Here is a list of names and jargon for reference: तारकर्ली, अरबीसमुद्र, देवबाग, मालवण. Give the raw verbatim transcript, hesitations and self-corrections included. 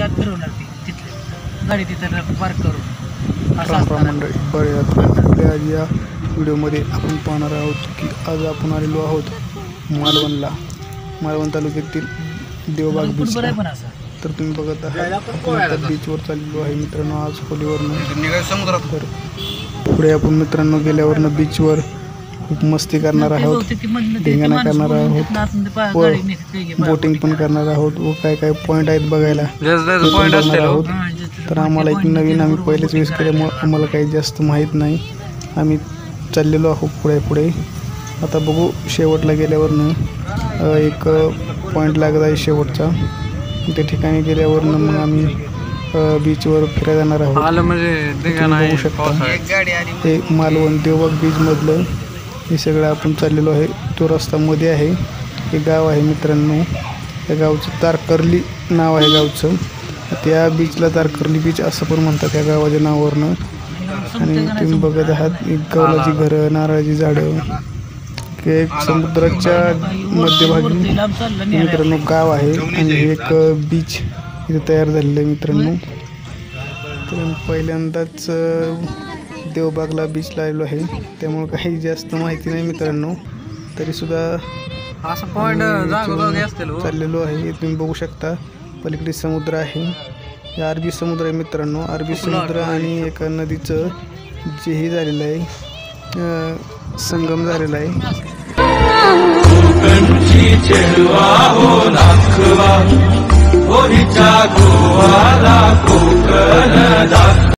यात फिरवणार ती तिथले गाडी तिथं पार्क करून असं असतं मंडळी. बरं आज या व्हिडिओमध्ये आपण पाहणार आहोत की आज आपण आलेलो आहोत मालवणला, मालवण तालुक्यातील देवबाग बीच. तर तुम्ही बघत आहात बीचवर चाललेलो आहे मित्रांनो आज खोलीवरनं. तर पुढे आपण मित्रांनो गेल्यावरनं बीचवर खूप मस्ती करणार आहोत, धिंगाणा करणार आहोत व बोटिंग पण करणार आहोत व काय काय पॉईंट आहेत बघायला आहोत. तर आम्हाला एक नवीन, आम्ही पहिलेच यूज केल्यामुळं आम्हाला काही जास्त माहीत नाही. आम्ही चाललेलो आहोत पुढे पुढे. आता बघू शेवटला गेल्यावरनं एक पॉईंट लागत आहे शेवटचा, त्या ठिकाणी गेल्यावरनं मग आम्ही बीचवर फिरायला जाणार आहोत. हे मालवण देवबाग बीचमधलं हे सगळं आपण चाललेलो आहे. तो रस्ता मध्ये आहे, हे गाव आहे मित्रांनो. त्या गावचं तारकर्ली नाव आहे गावचं. त्या बीचला तारकर्ली बीच असं पण म्हणतात या गावाच्या नावावरनं. आणि तुम्ही बघत आहात गवलाची घरं, नारळाची झाडं, एक समुद्राच्या मध्यभागी मित्रांनो गाव आहे आणि एक बीच इथे तयार झालेलं आहे मित्रांनो. तर पहिल्यांदाच देवबागला बीच लागलो आहे त्यामुळे काही जास्त माहिती नाही मित्रांनो, तरीसुद्धा असं पॉईंट चाललेलो आहे. तुम्ही बघू शकता पलीकडे समुद्र आहे, हे अरबीसमुद्र आहे मित्रांनो. अरबीसमुद्र आणि एका नदीचं जे हे झालेलं आहे संगम झालेला आहे.